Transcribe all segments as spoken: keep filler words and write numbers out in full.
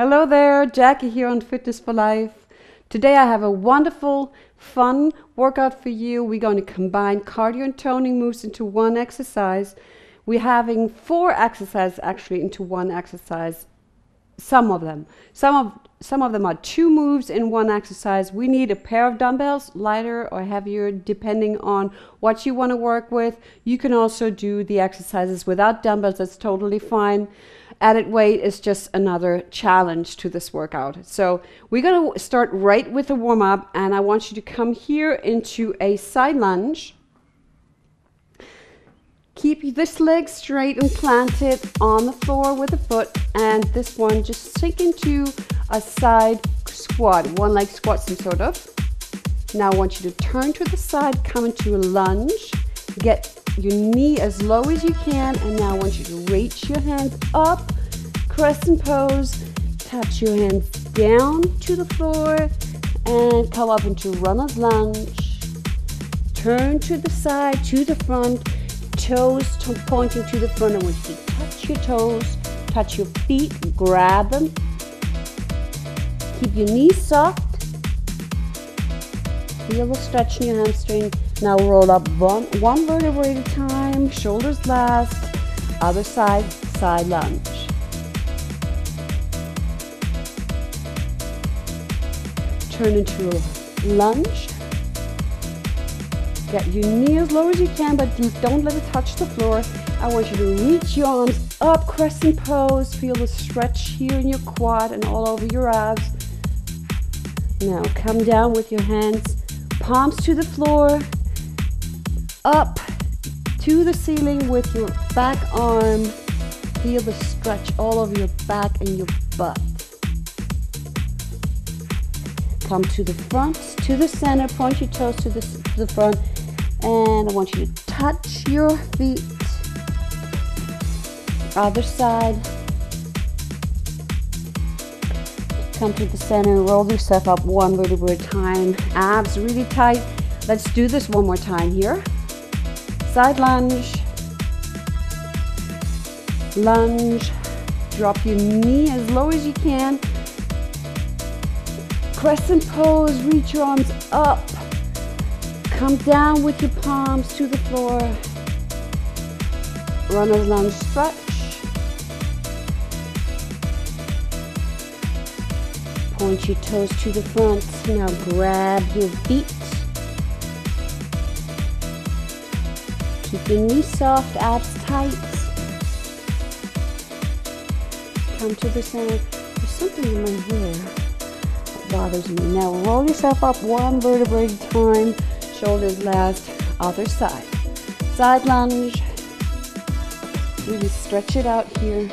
Hello there, Jackie here on Fitness for Life. Today I have a wonderful, fun workout for you. We're going to combine cardio and toning moves into one exercise. We're having four exercises actually into one exercise. Some of them. Some of, some of them are two moves in one exercise. We need a pair of dumbbells, lighter or heavier, depending on what you want to work with. You can also do the exercises without dumbbells. That's totally fine. Added weight is just another challenge to this workout. So we're going to start right with a warm-up, and I want you to come here into a side lunge. Keep this leg straight and planted on the floor with a foot, and this one just sink into a side squat, one leg squat some sort of. Now I want you to turn to the side, come into a lunge, get your knee as low as you can, and now I want you to reach your hands up, crescent pose, touch your hands down to the floor, and come up into runner's lunge. Turn to the side, to the front, toes to pointing to the front. I want you to touch your toes, touch your feet, grab them. Keep your knees soft. Feel the stretch in your hamstring. Now roll up one, one vertebrae at a time, shoulders last. Other side, side lunge. Turn into a lunge. Get your knee as low as you can, but don't let it touch the floor. I want you to reach your arms up, crescent pose. Feel the stretch here in your quad and all over your abs. Now come down with your hands, palms to the floor, up to the ceiling with your back arm. Feel the stretch all over your back and your butt. Come to the front, to the center, point your toes to the, to the front, and I want you to touch your feet. Other side. Come to the center, roll yourself up one vertebra at a time, abs really tight. Let's do this one more time here. Side lunge, lunge, drop your knee as low as you can, crescent pose, reach your arms up, come down with your palms to the floor, runner's lunge stretch. Point your toes to the front. Now grab your feet. Keep your knees soft, abs tight. Come to the center. There's something in my hair that bothers me. Now roll yourself up one vertebra at a time. Shoulders last. Other side. Side lunge. Really stretch it out here.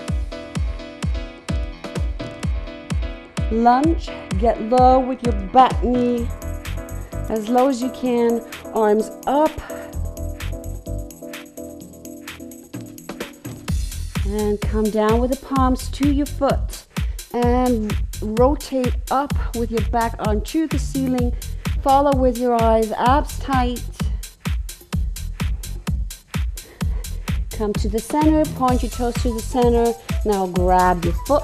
Lunge, get low with your back knee, as low as you can, arms up, and come down with the palms to your foot, and rotate up with your back arm to the ceiling, follow with your eyes, abs tight, come to the center, point your toes to the center, now grab your foot,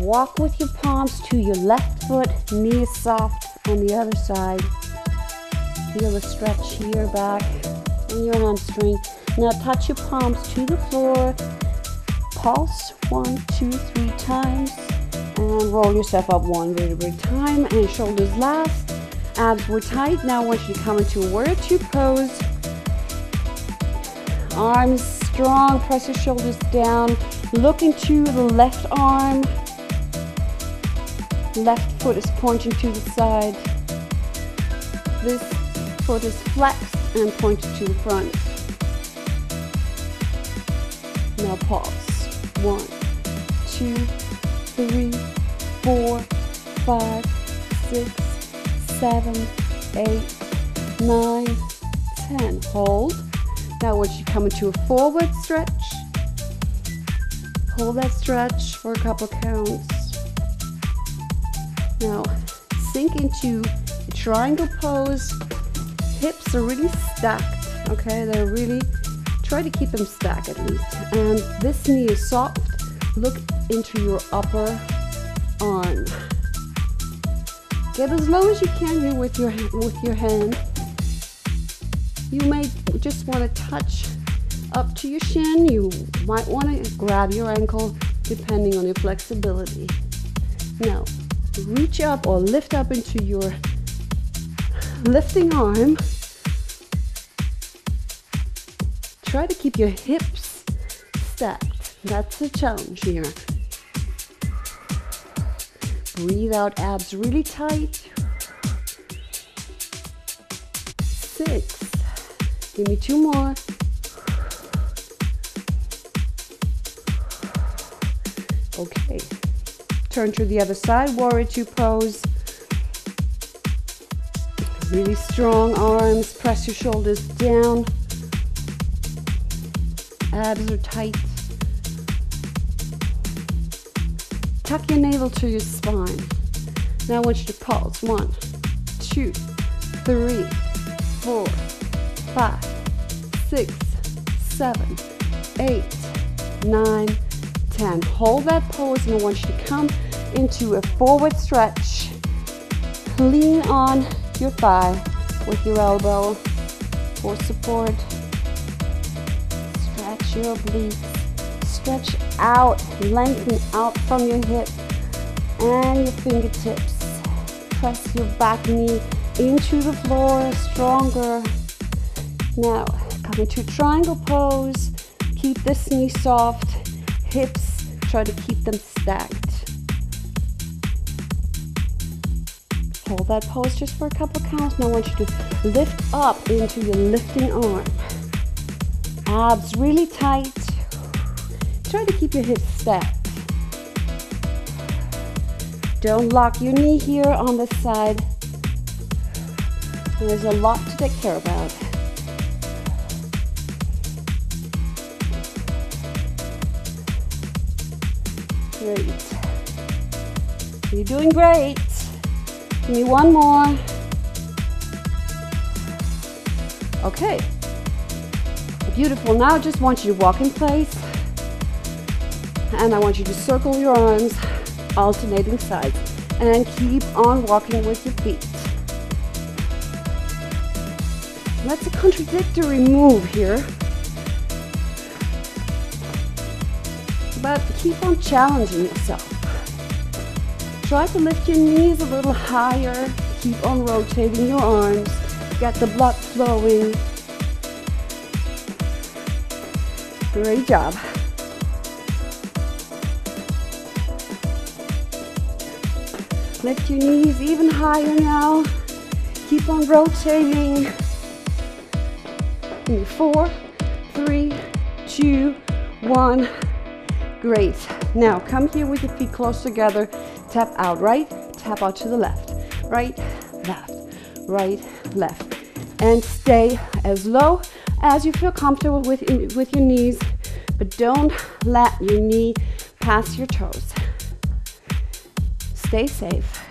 walk with your palms to your left foot, knee is soft on the other side. Feel the stretch here back in your hamstring. Now touch your palms to the floor. Pulse one, two, three times. And roll yourself up one vertebra at a time. And shoulders last. Abs were tight. Now I want you to come into a warrior two pose. Arms strong. Press your shoulders down. Look into the left arm. Left foot is pointing to the side. This foot is flexed and pointed to the front. Now pause. One, two, three, four, five, six, seven, eight, nine, ten. Hold. Now once you come into a forward stretch, hold that stretch for a couple counts. Now sink into a triangle pose. Hips are really stacked, okay? They're really Try to keep them stacked at least. And this knee is soft. Look into your upper arm. Get as low as you can here with your, with your hand. You may just want to touch up to your shin. You might want to grab your ankle depending on your flexibility. Now, reach up or lift up into your lifting arm. Try to keep your hips stacked. That's the challenge here. Breathe out, abs really tight. Six. Give me two more. Okay. Turn to the other side, warrior two pose. Really strong arms, press your shoulders down. Abs are tight. Tuck your navel to your spine. Now I want you to pulse. One, two, three, four, five, six, seven, eight, nine, ten. Hold that pose and I want you to come into a forward stretch. Lean on your thigh with your elbow for support. Stretch your obliques. Stretch out, lengthen out from your hip and your fingertips. Press your back knee into the floor, stronger. Now, come into triangle pose. Keep this knee soft. Hips, try to keep them stacked. Hold that pose just for a couple of counts. Now I want you to lift up into your lifting arm. Abs really tight. Try to keep your hips stacked. Don't lock your knee here on this side. There's a lot to take care about. Great. You're doing great. Give me one more. Okay. Beautiful. Now I just want you to walk in place. And I want you to circle your arms, alternating sides, and keep on walking with your feet. That's a contradictory move here, but keep on challenging yourself. Try to lift your knees a little higher, keep on rotating your arms, get the blood flowing. Great job. Lift your knees even higher now. Keep on rotating. In four, three, two, one. Great. Now come here with your feet close together. Tap out right, tap out to the left. Right, left, right, left. And stay as low as you feel comfortable with, with your knees, but don't let your knee pass your toes. Stay safe.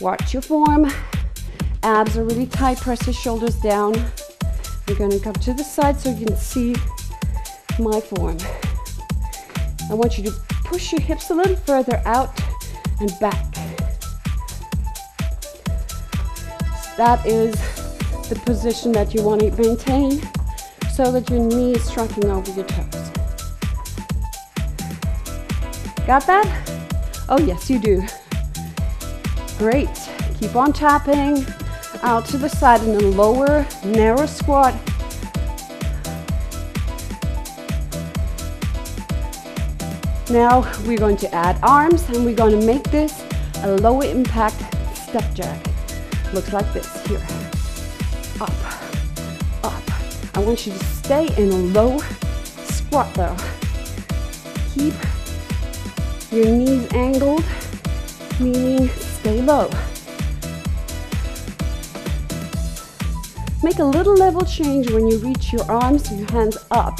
Watch your form. Abs are really tight. Press your shoulders down. We're going to come to the side so you can see my form. I want you to push your hips a little further out and back. That is the position that you want to maintain so that your knee is striking over your toes. Got that? Oh yes, you do. Great. Keep on tapping out to the side in a lower, narrow squat. Now we're going to add arms and we're going to make this a lower impact step jack. Looks like this here. Up, up. I want you to stay in a low squat though. Keep your knees angled, meaning stay low. Make a little level change when you reach your arms and your hands up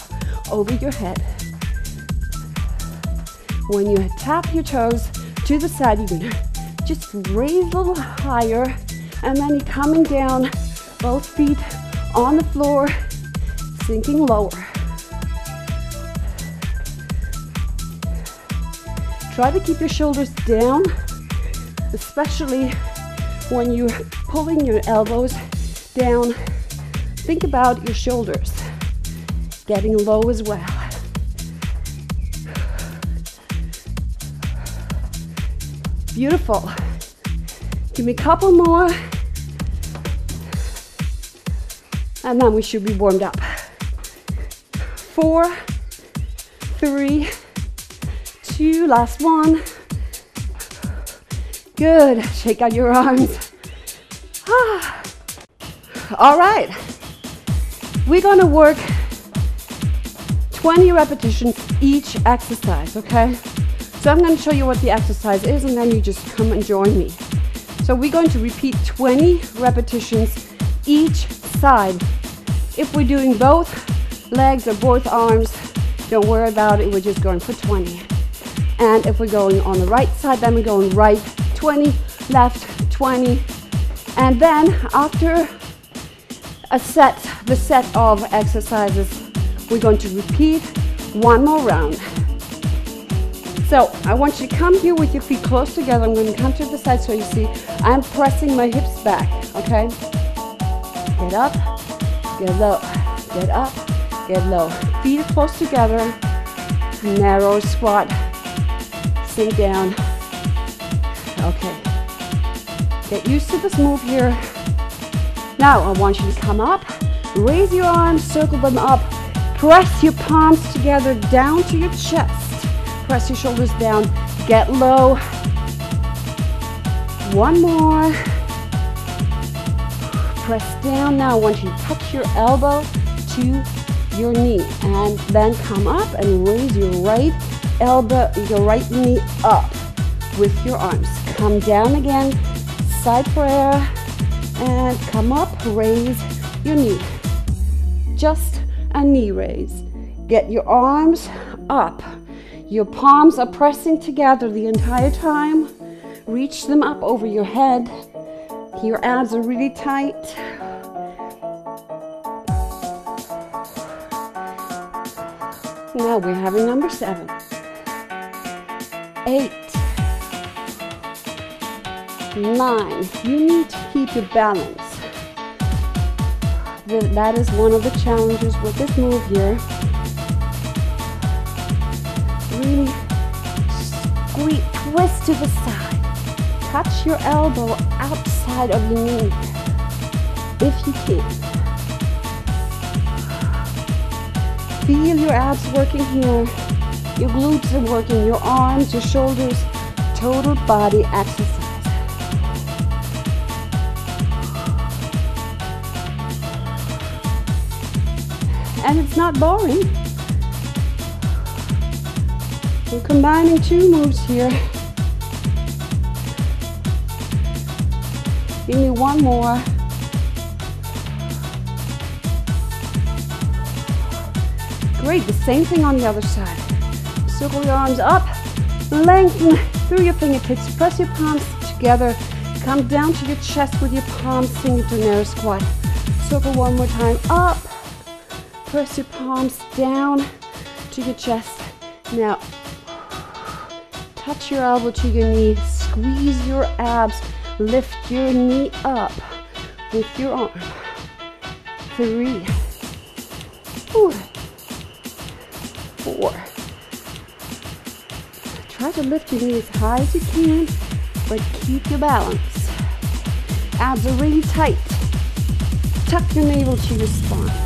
over your head. When you tap your toes to the side, you're going to just raise a little higher and then you're coming down, both feet on the floor. sinking lower. Try to keep your shoulders down, especially when you're pulling your elbows down. Think about your shoulders getting low as well. Beautiful. Give me a couple more. And then we should be warmed up. Four, three, two, last one. Good, shake out your arms. Ah. All right, we're gonna work twenty repetitions each exercise, okay? So I'm gonna show you what the exercise is and then you just come and join me. So we're going to repeat twenty repetitions each side. If we're doing both legs or both arms, don't worry about it, we're just going for twenty. And if we're going on the right side, then we're going right twenty, left twenty. And then after a set, the set of exercises, we're going to repeat one more round. So I want you to come here with your feet close together. I'm going to come to the side so you see I'm pressing my hips back, okay? Get up, get low, get up, get low. Feet close together, narrow squat, sink down. Okay, get used to this move here. Now I want you to come up, raise your arms, circle them up, press your palms together down to your chest, press your shoulders down, get low. One more. Press down. Now I want you to tuck your elbow to your knee and then come up and raise your right elbow, your right knee up with your arms. Come down again, side for air, and come up, raise your knee. Just a knee raise. Get your arms up. Your palms are pressing together the entire time. Reach them up over your head. Your abs are really tight. Now we're having number seven, eight, nine. You need to keep your balance. That is one of the challenges with this move here. Really squeeze, twist to the side. Touch your elbow outside of your knee, if you can. Feel your abs working here, your glutes are working, your arms, your shoulders, total body exercise. And it's not boring. We're combining two moves here. Give me one more. Great, the same thing on the other side. Circle your arms up, lengthen through your fingertips, press your palms together, come down to your chest with your palms, sink into narrow squat. Circle one more time, up, press your palms down to your chest. Now, touch your elbow to your knee, squeeze your abs, lift your knee up with your arm. Three, ooh, four. Try to lift your knee as high as you can, but keep your balance. Abs are really tight. Tuck your navel to your spine.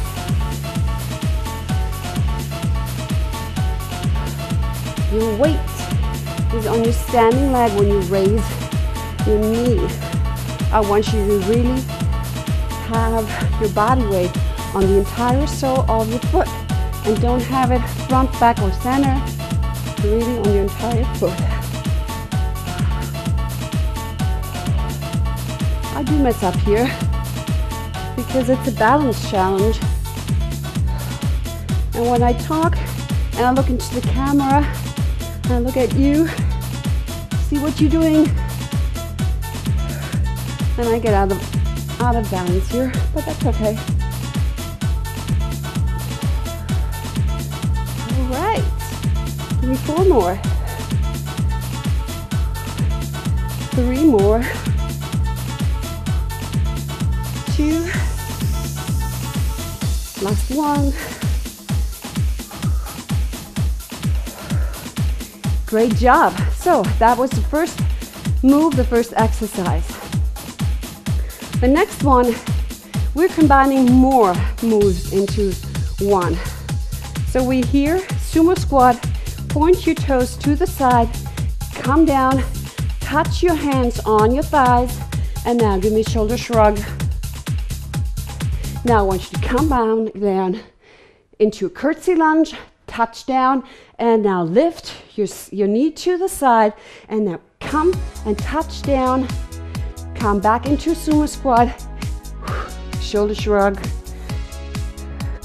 Your weight is on your standing leg when you raise your knee. I want you to really have your body weight on the entire sole of your foot and don't have it front, back, or center, really on your entire foot. I do mess up here because it's a balance challenge. And when I talk and I look into the camera and I look at you, see what you're doing, and I get out of, out of balance here, but that's okay. Alright, give me four more. Three more. Two. Last one. Great job. So that was the first move, the first exercise. The next one, we're combining more moves into one. So we here, sumo squat, point your toes to the side, come down, touch your hands on your thighs, and now give me a shoulder shrug. Now I want you to come down, down into a curtsy lunge, touch down, and now lift your, your knee to the side, and now come and touch down, come back into sumo squat, shoulder shrug,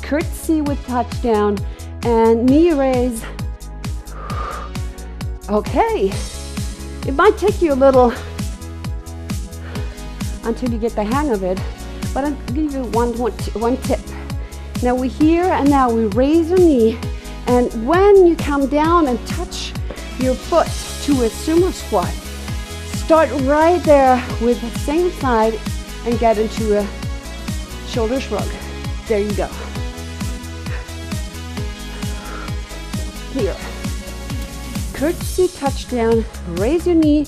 curtsy with touchdown, and knee raise. Okay, it might take you a little until you get the hang of it, but I'll give you one, one, one tip. Now we're here, and now we raise your knee, and when you come down and touch your foot to a sumo squat, start right there with the same side and get into a shoulder shrug. There you go. Here. Curtsy touchdown, raise your knee,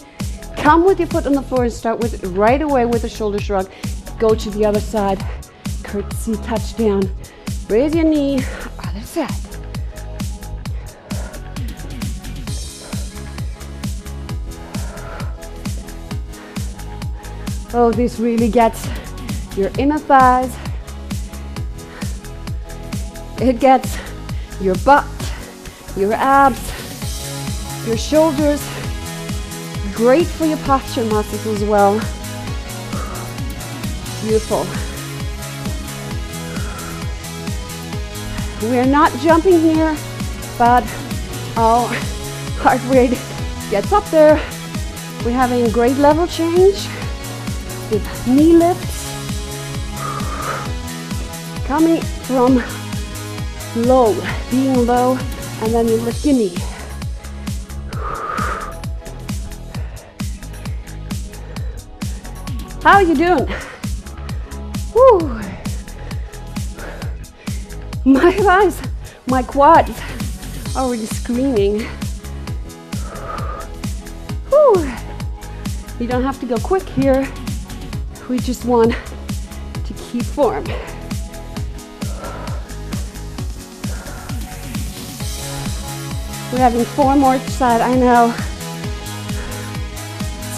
come with your foot on the floor and start with right away with a shoulder shrug. Go to the other side, curtsy touchdown, raise your knee, other side. Oh, this really gets your inner thighs, it gets your butt, your abs, your shoulders, great for your posture muscles as well. Beautiful. We're not jumping here, but our heart rate gets up there. We're having great level change with knee lifts, coming from low, being low, and then you lift your knee. How are you doing? Woo. My thighs, my quads are already screaming. Woo. You don't have to go quick here. We just want to keep form. We're having four more each side, I know.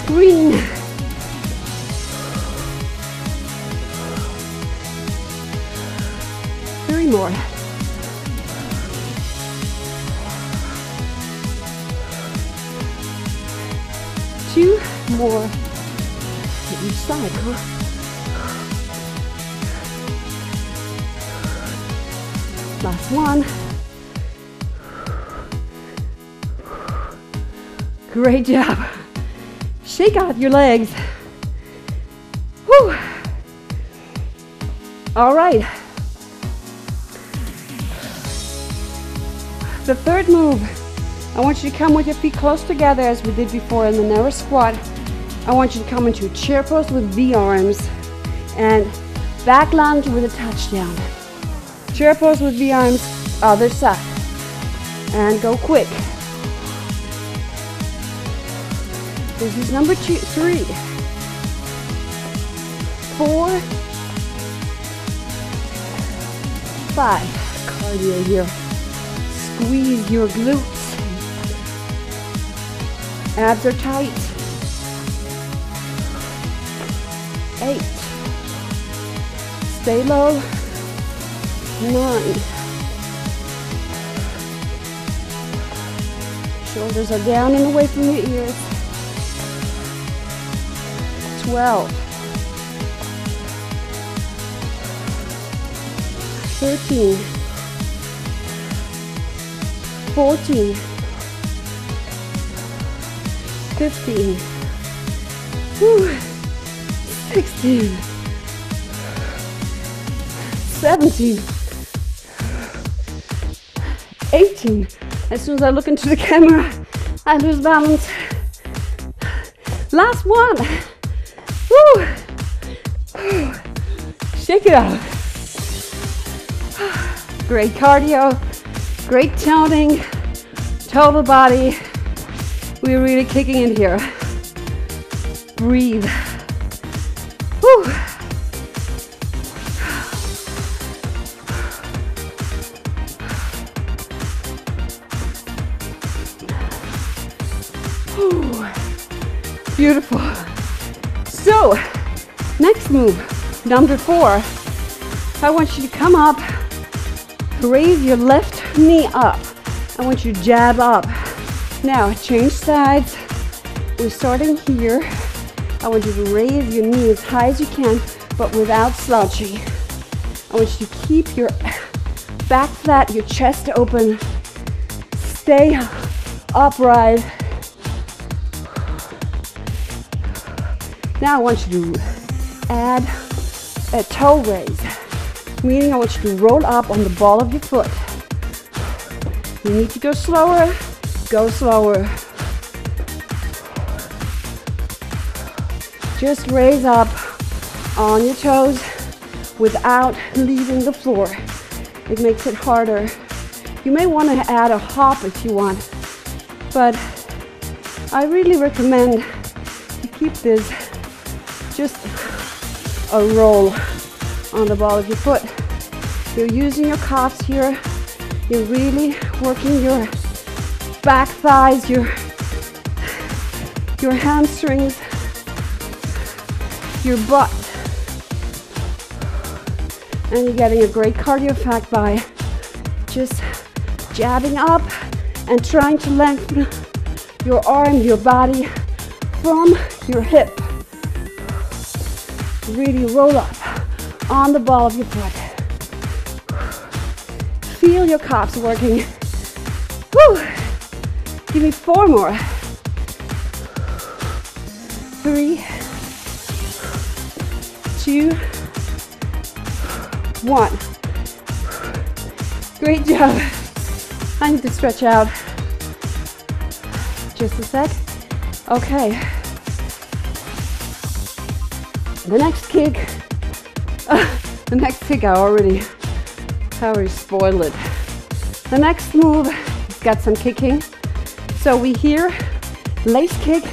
Scream. Three more. Two more each side, huh? Last one. Great job. Shake out your legs. Whew. All right. The third move, I want you to come with your feet close together as we did before in the narrow squat. I want you to come into a chair pose with V arms and back lunge with a touchdown. Chair pose with V arms, other side. And go quick. This is number two, three, four, five. Cardio here. Squeeze your glutes. Abs are tight. Eight. Stay low. Nine. Shoulders are down and away from your ears. twelve, thirteen, fourteen, fifteen, whew, sixteen, seventeen, eighteen. As soon as I look into the camera, I lose balance. Last one. Woo. Shake it out. Great cardio, great toning, total body. We're really kicking in here. Breathe. Woo. Beautiful. So, next move, number four. I want you to come up, raise your left knee up. I want you to jab up. Now, change sides. We're starting here. I want you to raise your knee as high as you can, but without slouching. I want you to keep your back flat, your chest open. Stay upright. Now I want you to add a toe raise, meaning I want you to roll up on the ball of your foot. You need to go slower, go slower. Just raise up on your toes without leaving the floor. It makes it harder. You may want to add a hop if you want, but I really recommend you keep this just a roll on the ball of your foot. You're using your calves here. You're really working your back thighs, your, your hamstrings, your butt. And you're getting a great cardio effect by just jabbing up and trying to lengthen your arm, your body from your hip. Really roll up on the ball of your foot. Feel your calves working. Woo! Give me four more. Three, two, one. Great job. I need to stretch out. Just a sec. Okay. The next kick, uh, the next kick, I already, I already spoiled it. The next move, it's got some kicking. So we here, lace kick,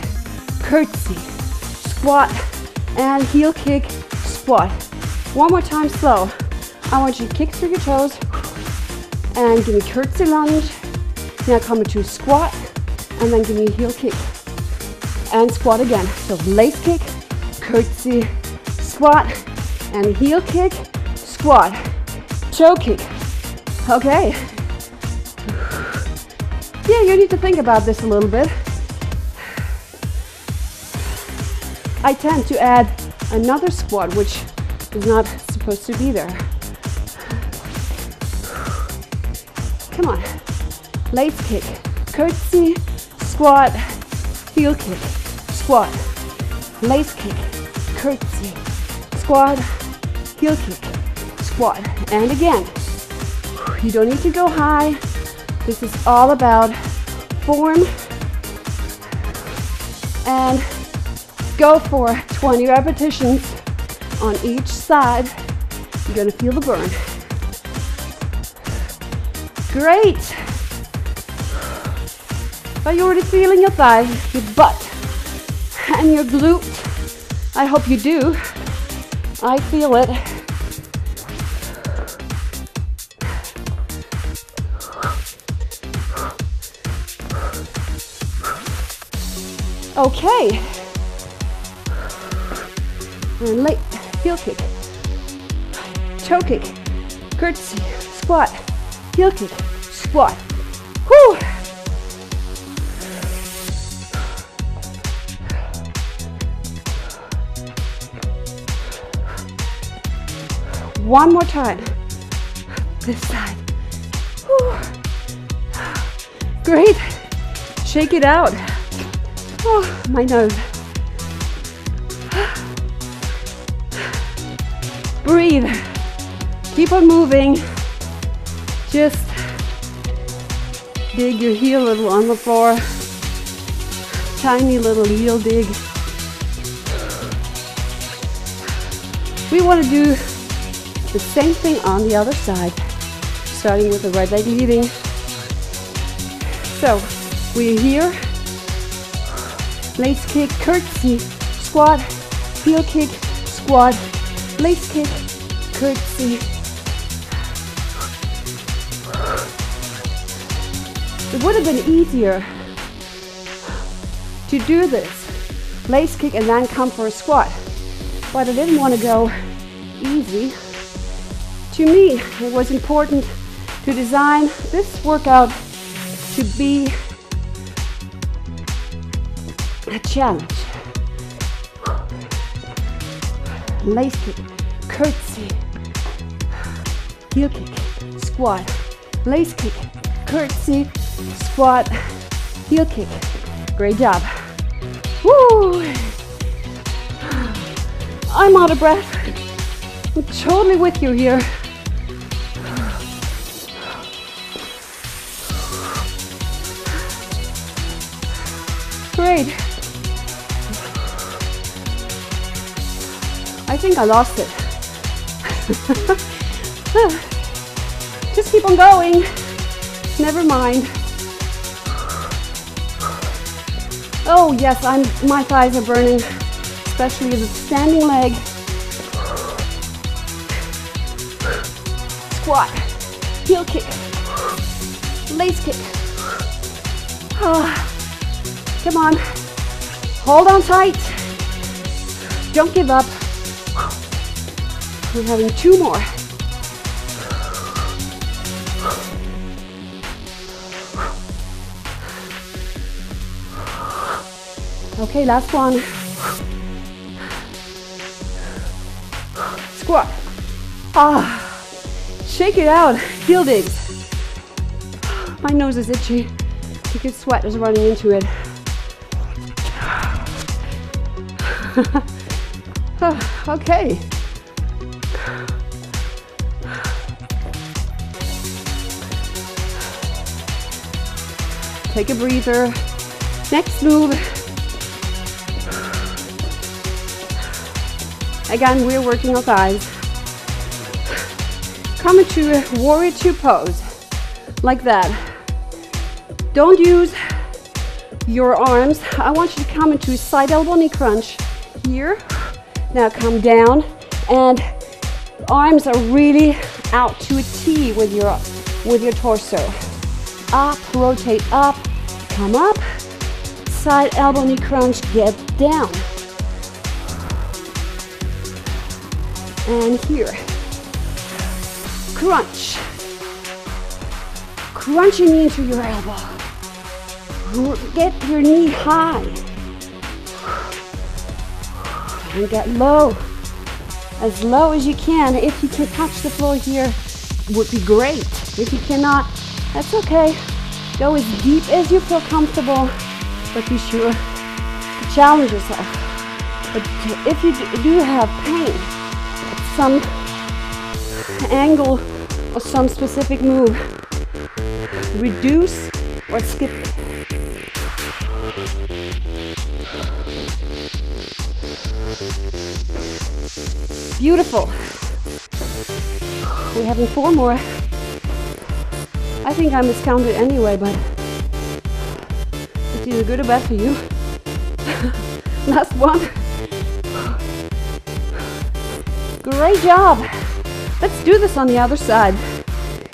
curtsy, squat, and heel kick, squat. One more time, slow. I want you to kick through your toes, and give me curtsy lunge. Now come into squat, and then give me heel kick, and squat again. So lace kick, curtsy, squat, and heel kick, squat, toe kick. Okay. Yeah, you need to think about this a little bit. I tend to add another squat, which is not supposed to be there. Come on. Lace kick, curtsy, squat, heel kick, squat, lace kick, curtsy, squat, heel kick, squat. And again, you don't need to go high. This is all about form. And go for twenty repetitions on each side. You're gonna feel the burn. Great. Are you already feeling your thighs, your butt, and your glute? I hope you do. I feel it. Okay. And late heel kick, toe kick, curtsy, squat, heel kick, squat. Whew. One more time. This side. Whew. Great. Shake it out. Oh, my nose. Breathe. Keep on moving. Just dig your heel a little on the floor. Tiny little heel dig. We want to do the same thing on the other side, starting with the right leg leading. So we're here, lace kick, curtsy, squat, heel kick, squat, lace kick, curtsy. It would have been easier to do this lace kick and then come for a squat, but I didn't want to go easy. To me, it was important to design this workout to be a challenge. Lace kick, curtsy, heel kick, squat, lace kick, curtsy, squat, heel kick. Great job. Woo! I'm out of breath. I'm totally with you here. Great. I think I lost it. Just keep on going. Never mind. Oh yes, I'm, my thighs are burning, especially as a standing leg. Squat, heel kick, lace kick. Oh, come on, hold on tight. Don't give up. We're having two more. Okay, last one. Squat. Ah, shake it out. Heel digs. My nose is itchy because sweat is running into it. Okay. Take a breather. Next move. Again, we're working our thighs. Come into warrior two pose, like that. Don't use your arms. I want you to come into side elbow knee crunch here. Now come down, and arms are really out to a T with your, with your torso. Up, rotate up, come up, side elbow knee crunch, get down. And here, crunch, crunch your knee into your elbow, get your knee high, and get low, as low as you can. If you can touch the floor here, would be great. If you cannot, that's okay. Go as deep as you feel comfortable, but be sure to challenge yourself. But if you do have pain, some angle or some specific move, reduce or skip it. Beautiful. We're having four more. I think I miscounted anyway, but it's either good or bad for you. Last one. Great job. Let's do this on the other side.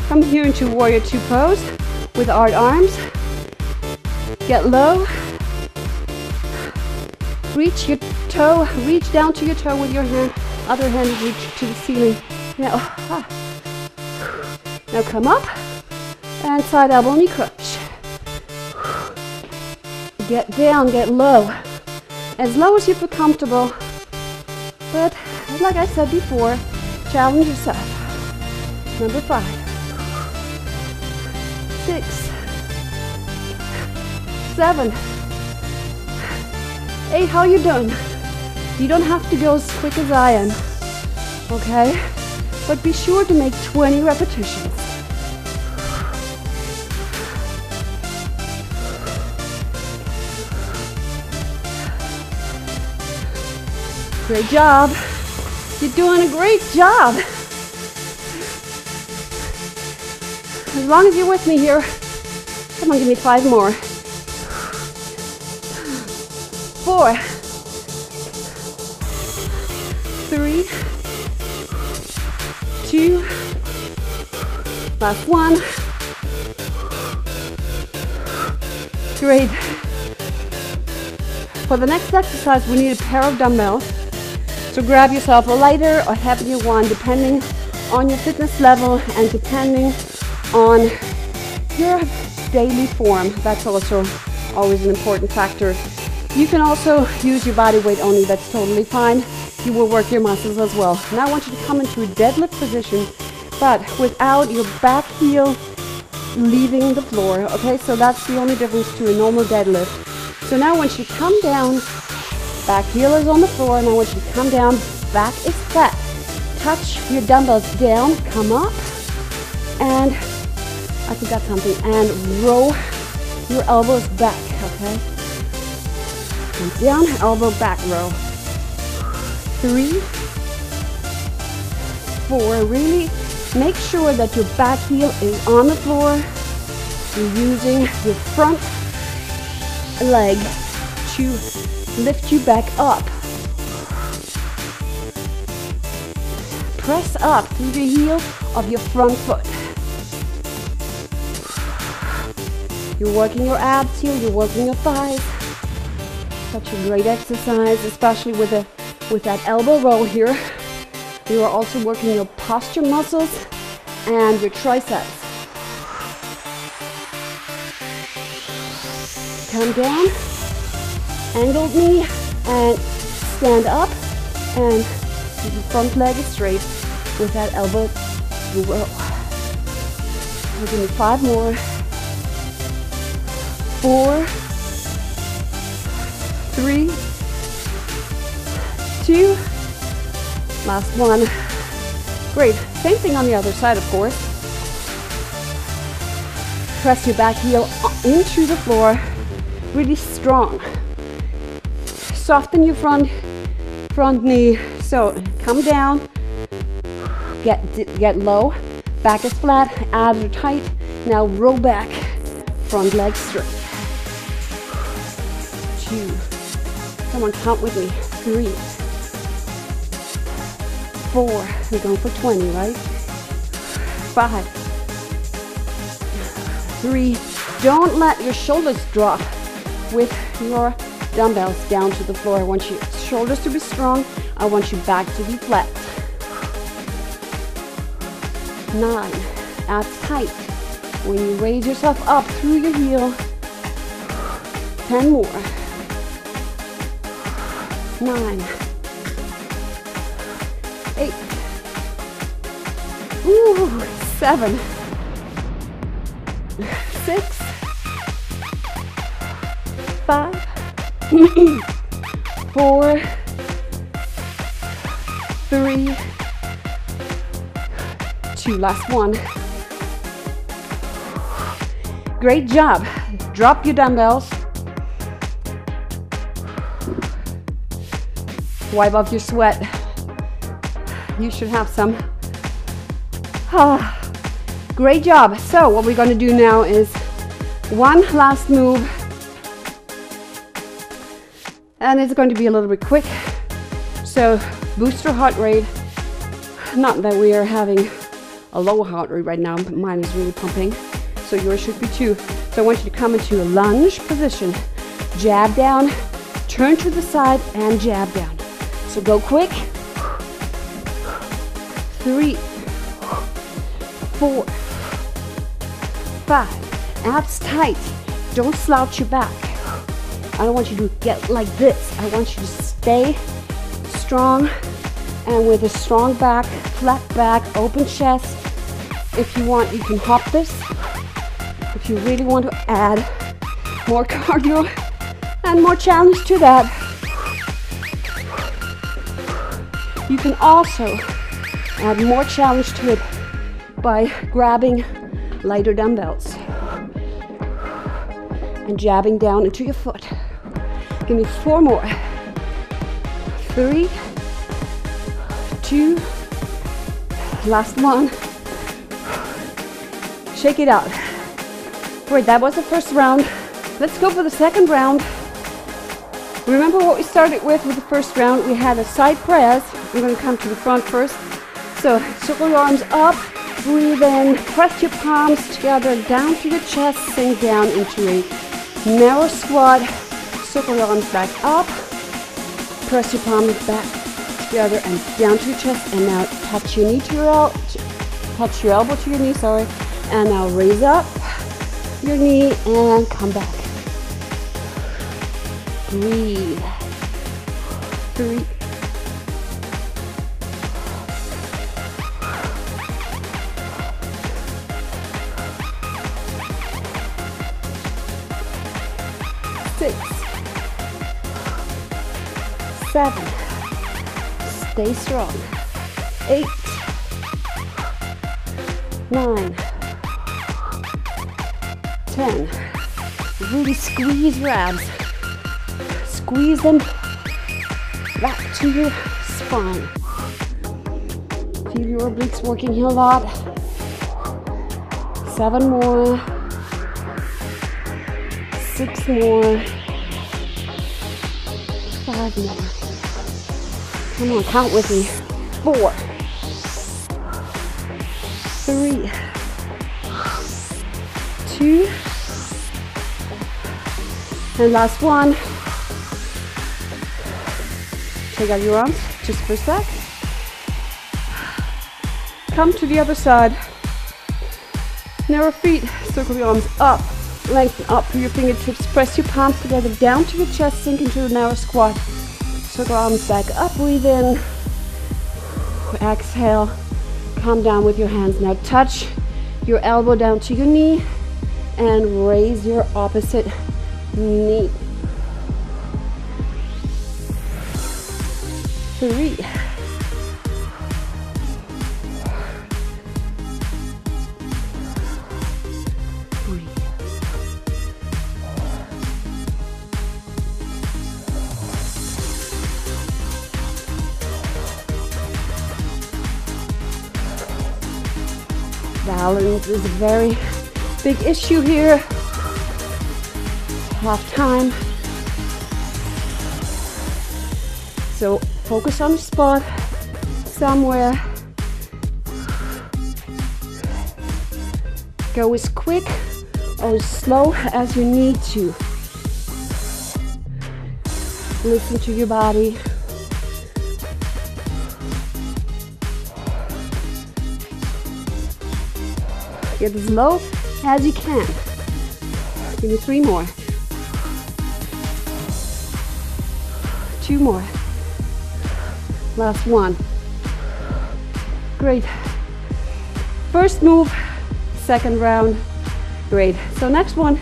Come here into warrior two pose with hard arms. Get low. Reach your toe, reach down to your toe with your hand. Other hand reach to the ceiling. Now, now come up and side elbow knee crunch. Get down, get low. As low as you feel comfortable. But like I said before, challenge yourself. Number five, six, seven, eight. How you doing? You don't have to go as quick as I am, okay? But be sure to make twenty repetitions. Great job. You're doing a great job. As long as you're with me here. Come on, give me five more. Four. Three. Two. Last one. Great. For the next exercise, we need a pair of dumbbells. So grab yourself a lighter or heavier one, depending on your fitness level and depending on your daily form. That's also always an important factor. You can also use your body weight only. That's totally fine. You will work your muscles as well. Now I want you to come into a deadlift position, but without your back heel leaving the floor, okay? So that's the only difference to a normal deadlift. So now I want you to come down, back heel is on the floor, and I want you to come down, back is flat. Touch your dumbbells down, come up, and I forgot something, and row your elbows back, okay? And down, elbow back row. Three, four, really make sure that your back heel is on the floor. You're using your front leg to lift you back up. Press up through the heel of your front foot. You're working your abs here, you're working your thighs. Such a great exercise, especially with, a, with that elbow roll here. You are also working your posture muscles and your triceps. Come down, angled knee, and stand up, and your front leg is straight with that elbow roll. We're gonna do five more. Four, three, two, last one. Great. Same thing on the other side, of course. Press your back heel into the floor, really strong. Soften your front front knee. So come down, get get low, back is flat, abs are tight. Now roll back, front leg straight. Two. Come on, count with me. Three. Four. We're going for twenty, right? Five. Three. Don't let your shoulders drop with your dumbbells down to the floor. I want your shoulders to be strong. I want your back to be flat. Nine. Abs tight. When you raise yourself up through your heel. Ten more. Nine. Eight. Ooh, seven. Six. Five. Four. Three. Two. Last one. Great job. Drop your dumbbells. Wipe off your sweat. You should have some. Oh, great job. So what we're going to do now is one last move. And it's going to be a little bit quick. So boost your heart rate. Not that we are having a low heart rate right now, but mine is really pumping. So yours should be two. So I want you to come into a lunge position. Jab down, turn to the side, and jab down. So go quick. Three, four, five. Abs tight. Don't slouch your back. I don't want you to get like this. I want you to stay strong and with a strong back, flat back, open chest. If you want, you can hop this. If you really want to add more cardio and more challenge to that, you can also add more challenge to it by grabbing lighter dumbbells and jabbing down into your foot. Give me four more. Three, two, last one. Shake it out. Wait, that was the first round. Let's go for the second round. Remember what we started with with the first round? We had a side press. We're going to come to the front first. So circle your arms up, breathe in, press your palms together, down to the chest, sink down into a narrow squat. Circle your arms back up, press your palms back together and down to your chest, and now touch your knee to your elbow, touch your elbow to your knee, sorry, and now raise up your knee and come back. Breathe. Three. Six. Seven. Stay strong. Eight. Nine. ten. Really squeeze your abs. Squeeze them back to your spine. Feel your obliques working here a lot. Seven more. Six more. Five more. Come on, count with me. Four. Three. Two. And last one. Take out your arms just for a sec. Come to the other side. Narrow feet, circle your arms up, lengthen up through your fingertips, press your palms together down to your chest, sink into a narrow squat. Circle arms back up, breathe in, exhale, come down with your hands. Now touch your elbow down to your knee and raise your opposite knee. Three. Breathe. Balance is a very big issue here. Half time. So focus on the spot somewhere. Go as quick or as slow as you need to. Listen to your body. Get as low as you can. Give me three more. Two more. Last one. Great. First move, second round. Great. So next one,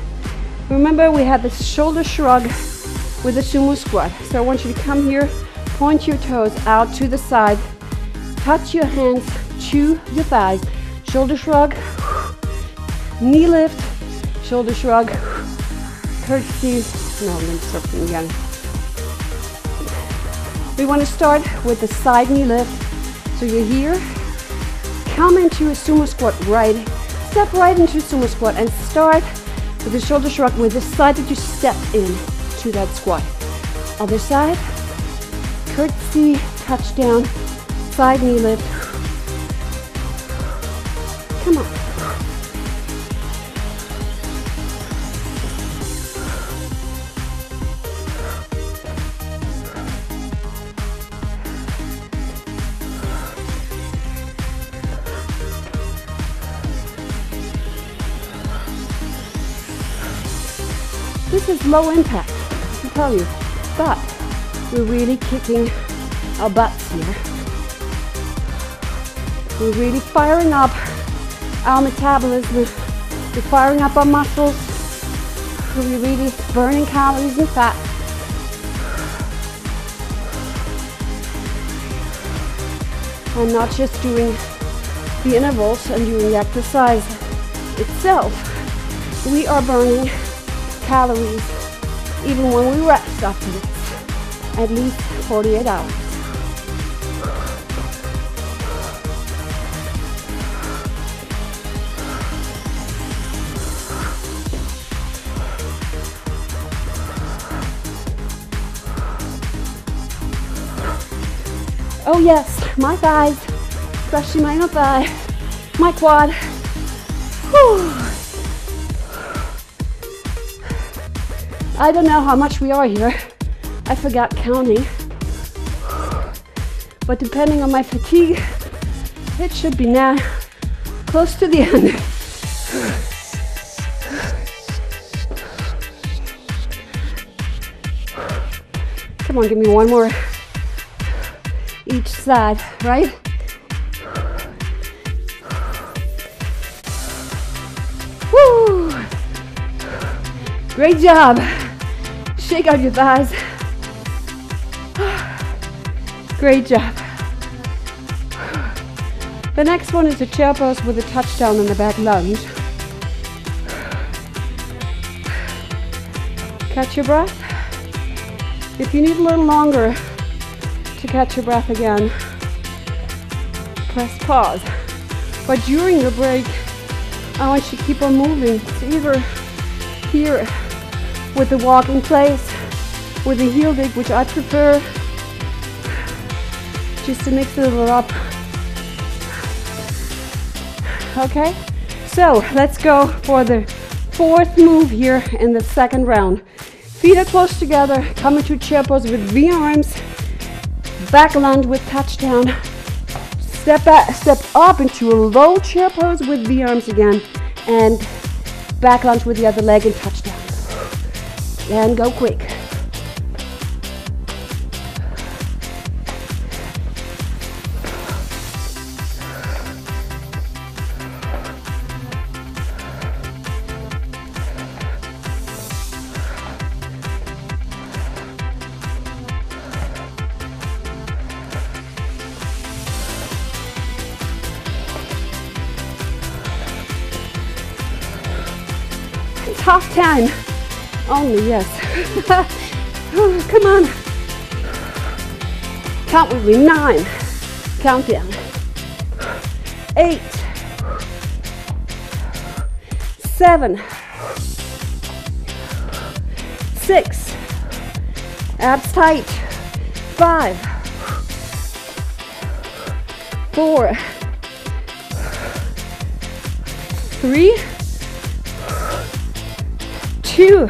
remember we had this shoulder shrug with the sumo squat. So I want you to come here, point your toes out to the side, touch your hands to your thighs, shoulder shrug, knee lift, shoulder shrug, curtsy. No, I'm circling again. We want to start with the side knee lift. So you're here, come into a sumo squat right, step right into a sumo squat and start with the shoulder shrug with the side that you step in to that squat. Other side, curtsy, touchdown, side knee lift. Come on. This is low impact, I can tell you, but we're really kicking our butts here. We're really firing up our metabolism, we're firing up our muscles, we're really burning calories and fat. And not just doing the intervals and doing the exercise itself, we are burning calories even when we rest after this, at least forty-eight hours. Oh yes, my thighs, especially my inner thigh, my quad. Whew. I don't know how much we are here. I forgot counting. But depending on my fatigue, it should be now close to the end. Come on, give me one more each side, right? Woo! Great job. Shake out your thighs. Great job. The next one is a chair pose with a touchdown in the back lunge. Catch your breath. If you need a little longer to catch your breath again, press pause. But during your break, I want you to keep on moving. So either here with the walk in place, with the heel dig, which I prefer, just to mix it a little up. Okay, so let's go for the fourth move here in the second round. Feet are close together, come into chair pose with V arms, back lunge with touchdown, step back, step up into a low chair pose with V arms again, and back lunge with the other leg and touchdown. And go quick. Half time only, yes. Oh, come on. Count with me. Nine. Count down. Eight. Seven. Six. Abs tight. Five. Four. Three. Two.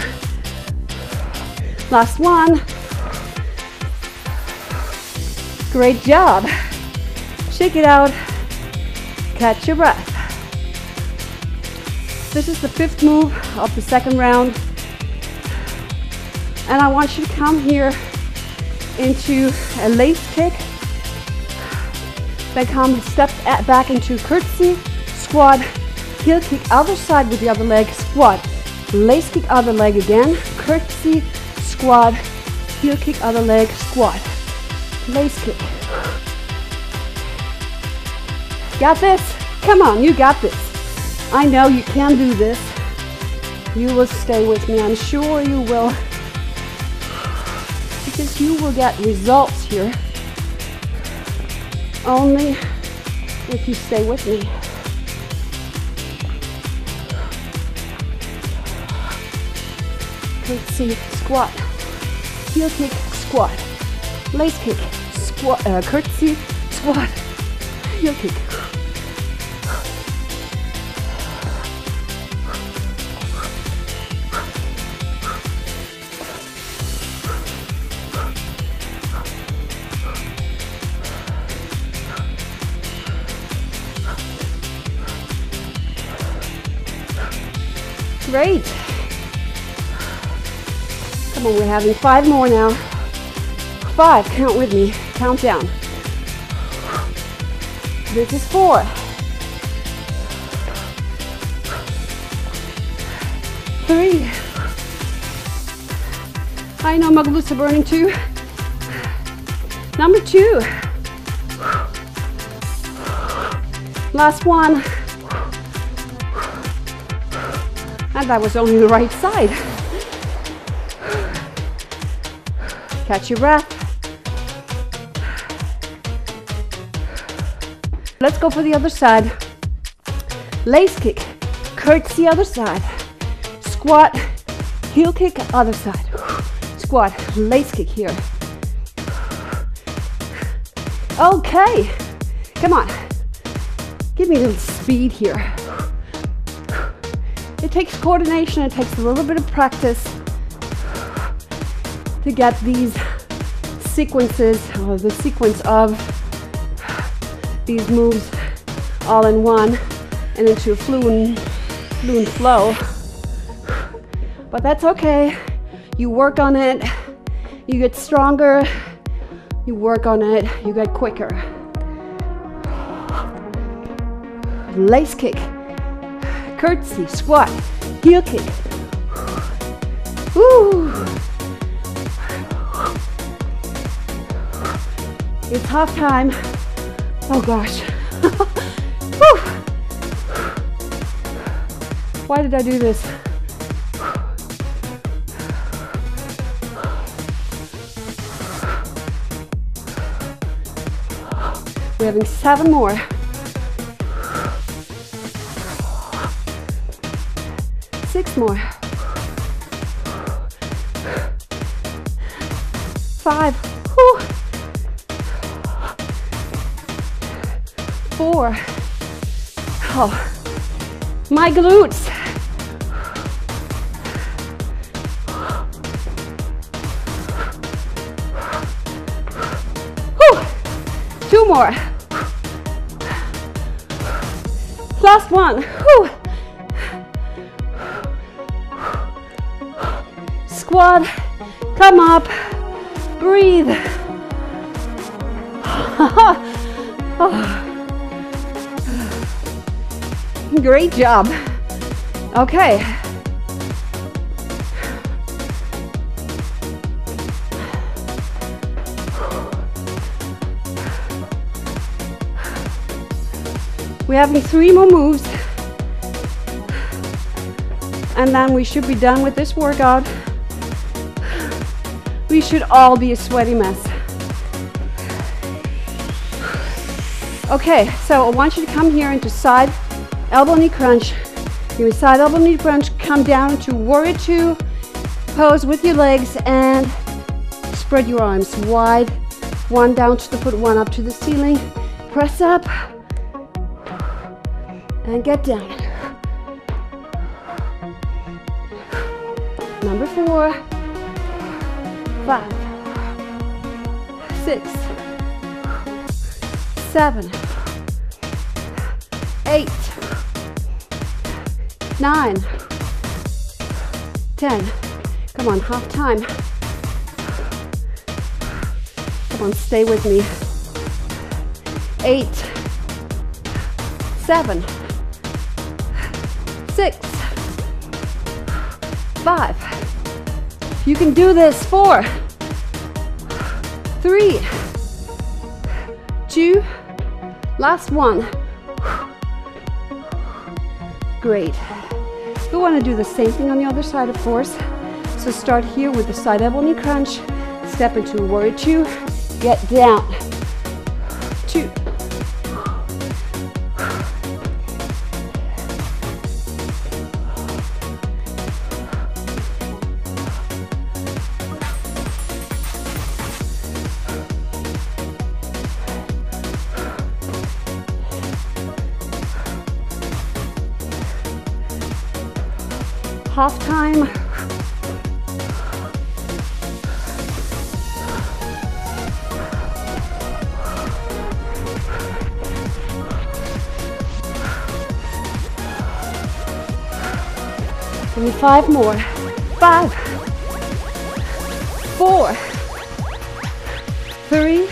Last one. Great job. Shake it out. Catch your breath. This is the fifth move of the second round. And I want you to come here into a lace kick. Then come step back into curtsy, squat, heel kick, other side with the other leg, squat. Lace kick, other leg again, curtsy, squat, heel kick, other leg, squat, lace kick. Got this? Come on, you got this. I know you can do this. You will stay with me, I'm sure you will. Because you will get results here. Only if you stay with me. Curtsy, squat, heel kick, squat, lace kick, squat, uh, curtsy, squat, heel kick. Great. We're having five more now. Five, count with me. Count down. This is four. Three. I know my glutes are burning too. Number two. Last one. And that was only the right side. Catch your breath. Let's go for the other side. Lace kick, curtsy other side, squat, heel kick other side, squat, lace kick here, Okay, come on. Give me a little speed here. It takes coordination, it takes a little bit of practice to get these sequences, or the sequence of these moves all in one and into a fluent, fluent flow. But that's okay. You work on it, you get stronger, you work on it, you get quicker. Lace kick. Curtsy, squat, heel kick. Woo. It's half time. Oh gosh. Why did I do this? We're having seven more. Six more. Five. Whew. Four. Oh, my glutes. Whew. Two more. Last one. Whew. Squat, come up, breathe. Oh. Great job. Okay. We're having three more moves. And then we should be done with this workout. We should all be a sweaty mess. Okay, so I want you to come here into side elbow knee crunch. You're in side elbow knee crunch. Come down to warrior two. Pose with your legs and spread your arms wide. One down to the foot, one up to the ceiling. Press up and get down. Number four. Five, six, seven, eight, nine, ten. Come on, half time. Come on, stay with me. Eight, seven, six, five. You can do this. Four, three, two, last one. Great. You want to do the same thing on the other side, of course. So start here with the side elbow knee crunch. Step into warrior two. Get down. Two. Half time. Give me five more. Five, four, three,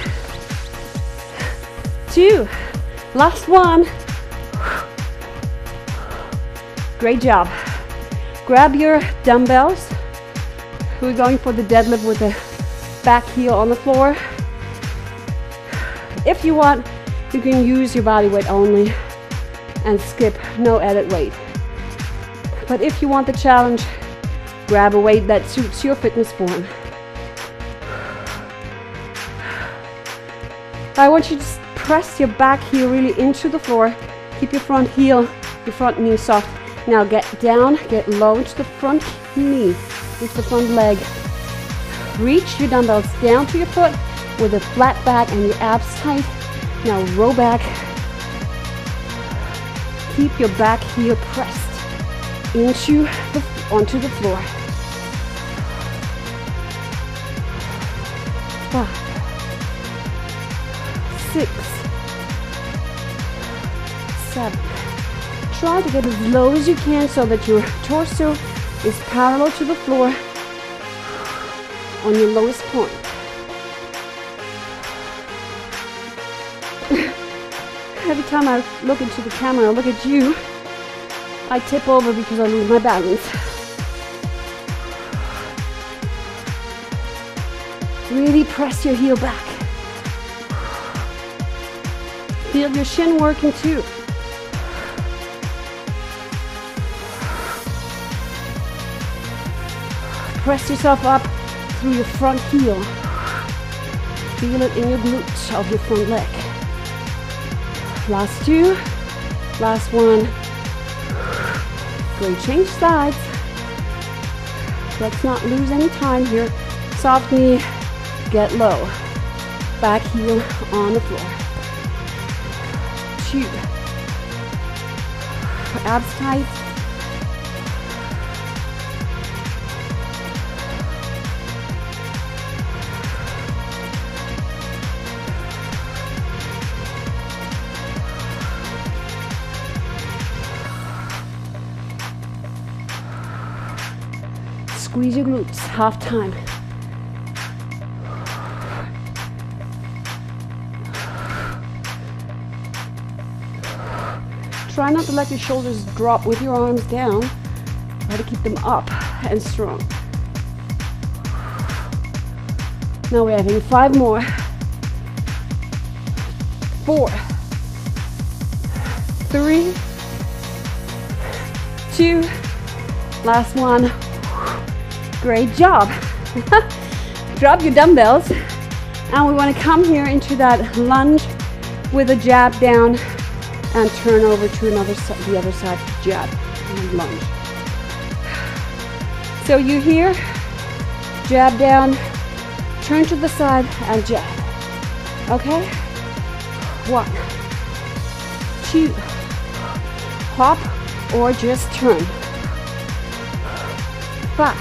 two, last one. Great job. Grab your dumbbells. We're going for the deadlift with the back heel on the floor. If you want, you can use your body weight only and skip no added weight. But if you want the challenge, grab a weight that suits your fitness form. I want you to press your back heel really into the floor. Keep your front heel, your front knee soft. Now get down, get low to the front knee, reach the front leg. Reach your dumbbells down to your foot with the flat back and the abs tight. Now roll back. Keep your back heel pressed into the, onto the floor. Five, six, seven. Try to get as low as you can so that your torso is parallel to the floor on your lowest point. Every time I look into the camera, I look at you, I tip over because I lose my balance. Really press your heel back. Feel your shin working too. Press yourself up through your front heel. Feel it in your glutes of your front leg. Last two. Last one. Great, change sides. Let's not lose any time here. Soft knee, get low. Back heel on the floor. Two. Abs tight. Squeeze your glutes, half time. Try not to let your shoulders drop with your arms down. Try to keep them up and strong. Now we're having five more. Four. Three. Two. Last one. Great job. Drop your dumbbells. And we want to come here into that lunge with a jab down and turn over to another the other side, jab and lunge. So you here, jab down, turn to the side and jab. Okay? One, two, hop or just turn. Five.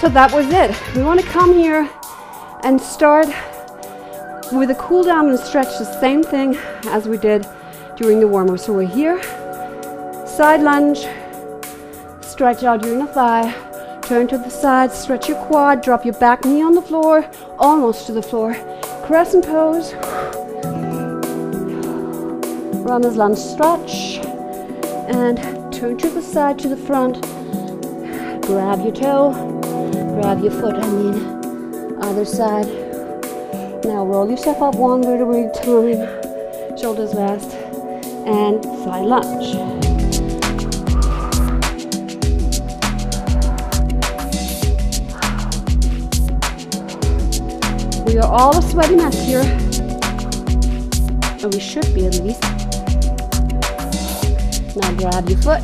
So that was it. We want to come here and start with a cool down and stretch, the same thing as we did during the warm-up. So we're here, side lunge, stretch out your inner thigh, turn to the side, stretch your quad, drop your back knee on the floor, almost to the floor, crescent pose, runner's lunge stretch, and turn to the side, to the front, grab your toe, grab your foot, I mean, other side. Now roll yourself up one vertebrae at a time, shoulders last, and side lunge. We are all a sweaty mess here, or we should be at least. Now grab your foot.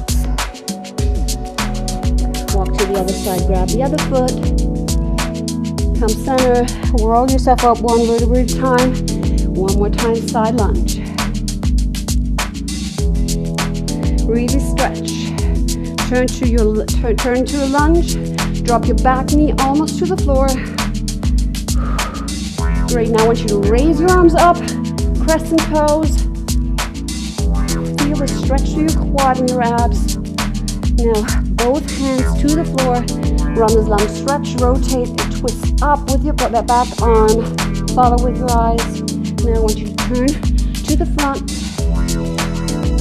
Walk to the other side, grab the other foot, come center, roll yourself up one vertebrae at a time, one more time, side lunge. Really stretch, turn to, your, turn, turn to a lunge, drop your back knee almost to the floor. Great, now I want you to raise your arms up, crescent pose, feel the stretch to your quad and your abs. Now, both hands to the floor, runner's lunge stretch, rotate and twist up with your back arm, follow with your eyes. Now I want you to turn to the front,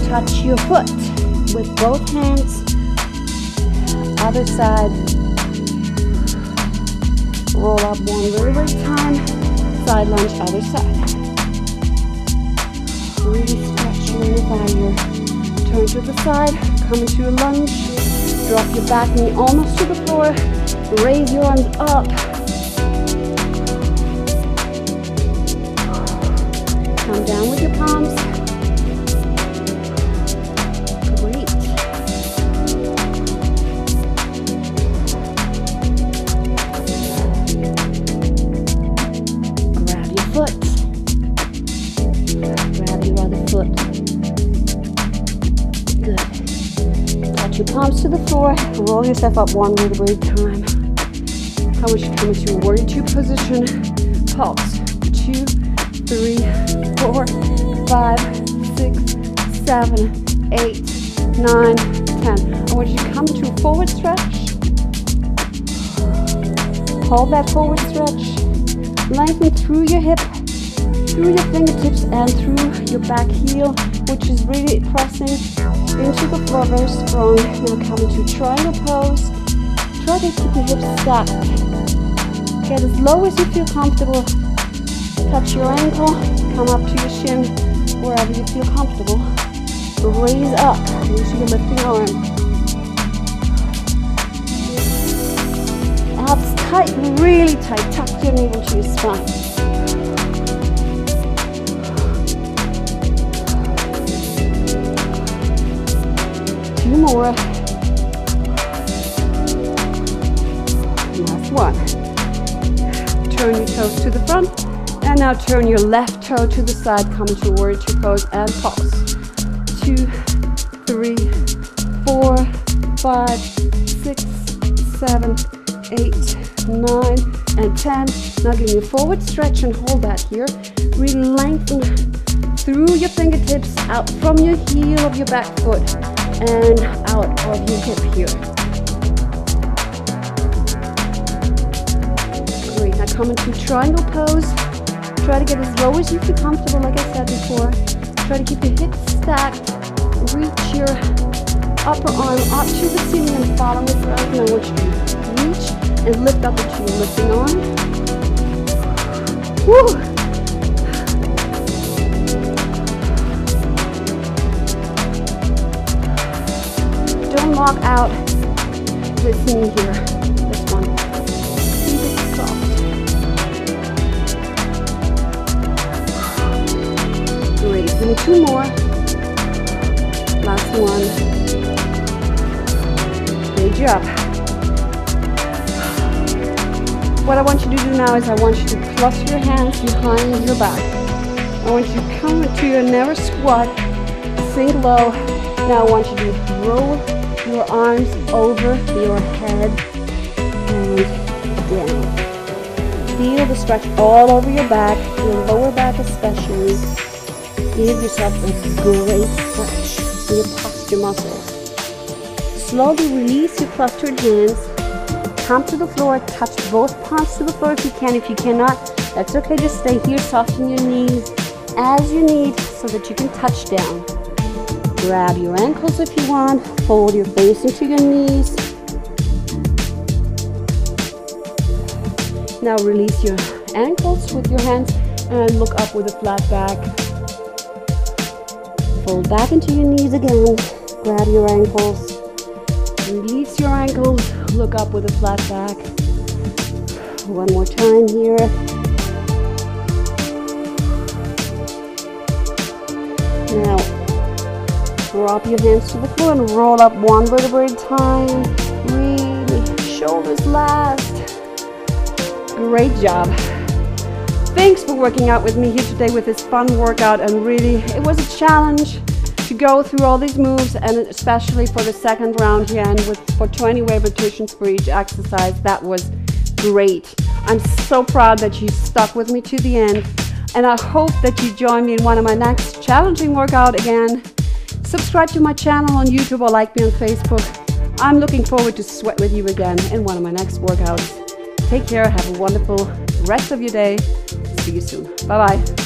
touch your foot with both hands, other side, roll up one vertebrae at a time, side lunge, other side. Really stretching your body here. Turn to the side, come into a lunge, drop your back knee almost to the floor, raise your arms up. Come down with your palms. Your palms to the floor, roll yourself up one word at a time. How much you come into warrior two position, pulse, two, three, four, five, six, seven, eight, nine, ten. I want you to come to a forward stretch, hold that forward stretch, lengthen through your hip, through your fingertips and through your back heel, which is really pressing into the floor, very strong. Now come to triangle pose. Try to keep your hips stacked. Get as low as you feel comfortable. Touch your ankle, come up to your shin, wherever you feel comfortable. Raise up into your lifting arm. Abs tight, really tight. Tuck your navel to your spine. More. Last one. Turn your toes to the front and now turn your left toe to the side. Come into warrior two pose and pulse. Two, three, four, five, six, seven, eight, nine, and ten. Now give me a forward stretch and hold that here. Really lengthen through your fingertips, out from your heel of your back foot. And out of your hip here. Great, now come into triangle pose. Try to get as low as you feel comfortable, like I said before. Try to keep your hips stacked. Reach your upper arm up to the ceiling and bottom is out. Now I want you to reach and lift up into your lifting arm. Woo! Lock out this knee here, this one. Keep it soft. Great, give me two more. Last one. Good job. What I want you to do now is I want you to cross your hands behind your back. I want you to come into your narrow squat, sink low. Now I want you to roll your arms over your head and down. Feel the stretch all over your back, your lower back especially. Give yourself a great stretch in your posture muscles. Slowly release your clustered hands. Come to the floor, touch both palms to the floor if you can. If you cannot, that's okay. Just stay here, soften your knees as you need so that you can touch down. Grab your ankles if you want, fold your face into your knees. Now release your ankles with your hands and look up with a flat back. Fold back into your knees again, grab your ankles, release your ankles, look up with a flat back. One more time here. Now drop your hands to the floor and roll up one vertebra at a time. Really, shoulders last. Great job. Thanks for working out with me here today with this fun workout. And really, it was a challenge to go through all these moves, and especially for the second round here and with for twenty repetitions for each exercise. That was great. I'm so proud that you stuck with me to the end. And I hope that you join me in one of my next challenging workout again. Subscribe to my channel on YouTube or like me on Facebook. I'm looking forward to sweat with you again in one of my next workouts. Take care, have a wonderful rest of your day. See you soon. Bye-bye.